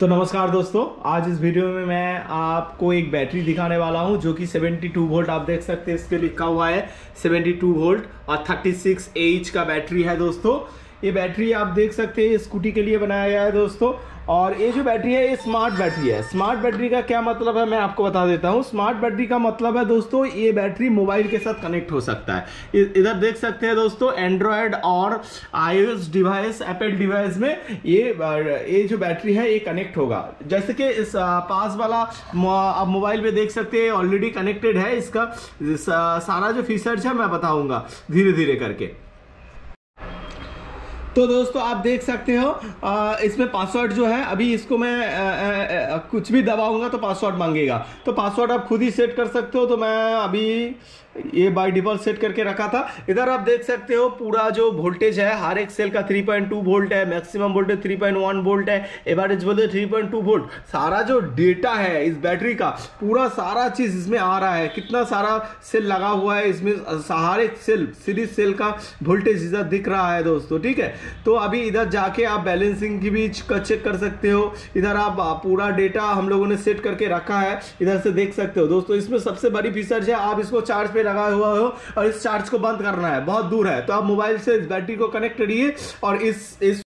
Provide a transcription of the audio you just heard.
तो नमस्कार दोस्तों, आज इस वीडियो में मैं आपको एक बैटरी दिखाने वाला हूं जो कि 72 वोल्ट आप देख सकते हैं इस पे लिखा हुआ है 72 वोल्ट और 36 AH का बैटरी है दोस्तों। ये बैटरी आप देख सकते हैं स्कूटी के लिए बनाया गया है दोस्तों। और ये जो बैटरी है ये स्मार्ट बैटरी है। स्मार्ट बैटरी का क्या मतलब है मैं आपको बता देता हूँ। स्मार्ट बैटरी का मतलब है दोस्तों ये बैटरी मोबाइल के साथ कनेक्ट हो सकता है। इधर देख सकते हैं दोस्तों एंड्रॉयड और iOS डिवाइस, एप्पल डिवाइस में ये जो बैटरी है ये कनेक्ट होगा। जैसे कि इस पास वाला आप मोबाइल में देख सकते हैं ऑलरेडी कनेक्टेड है। इसका सारा जो फीचर्स है मैं बताऊँगा धीरे धीरे करके। तो दोस्तों आप देख सकते हो इसमें पासवर्ड जो है अभी इसको मैं कुछ भी दबाऊंगा तो पासवर्ड मांगेगा। तो पासवर्ड आप खुद ही सेट कर सकते हो। तो मैं अभी ये बाय डिफॉल्ट सेट करके रखा था। इधर आप देख सकते हो पूरा जो वोल्टेज है हर एक सेल का 3.2 वोल्ट है, मैक्सिमम वोल्टेज 3.1 वोल्ट है, एवरेज वोल्टेज 3.2 वोल्ट। सारा जो डेटा है इस बैटरी का पूरा सारा चीज़ इसमें आ रहा है। कितना सारा सेल लगा हुआ है इसमें, हर एक सेल सीरीज सेल का वोल्टेज इधर दिख रहा है दोस्तों, ठीक है। तो अभी इधर जाके आप बैलेंसिंग की भी चेक कर सकते हो। इधर आप पूरा डेटा हम लोगों ने सेट करके रखा है, इधर से देख सकते हो दोस्तों। इसमें सबसे बड़ी फीचर है आप इसको चार्ज लगा हुआ हो और इस चार्ज को बंद करना है, बहुत दूर है तो आप मोबाइल से इस बैटरी को कनेक्ट करिए और इस